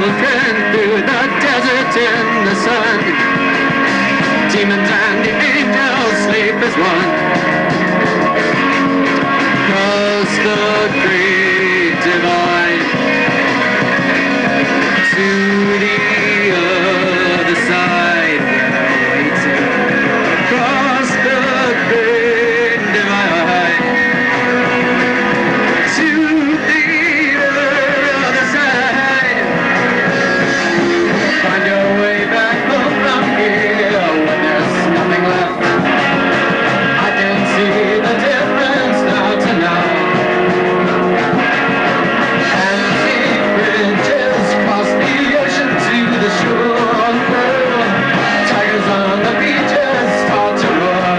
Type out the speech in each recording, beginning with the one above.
broken through the desert in the sun. Demons and the angels sleep as one. Cross the great divide to the other side. We're waiting across the great divide to the other side. Find your way back home from here when there's nothing left. I can see the difference now to now. Empty bridges cross the ocean to the shore. Tigers on the beaches start to roar.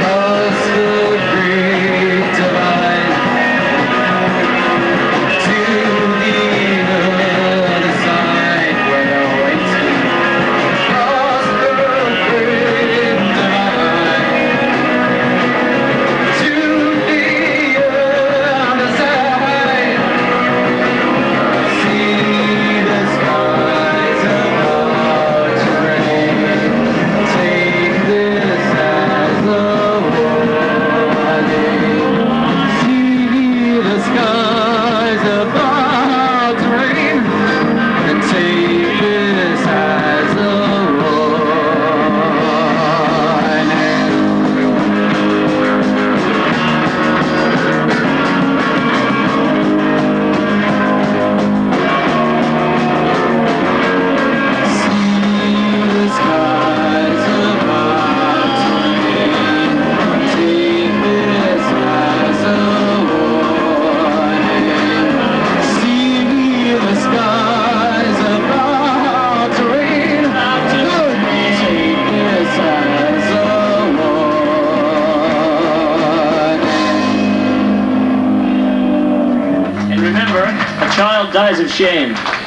Cross the great divide to the other side. We're waiting across the great divide to the other side. See the skies about to rain. Take this as a warning. See the skies about to rain. And take this as a warning. And remember, a child dies of shame.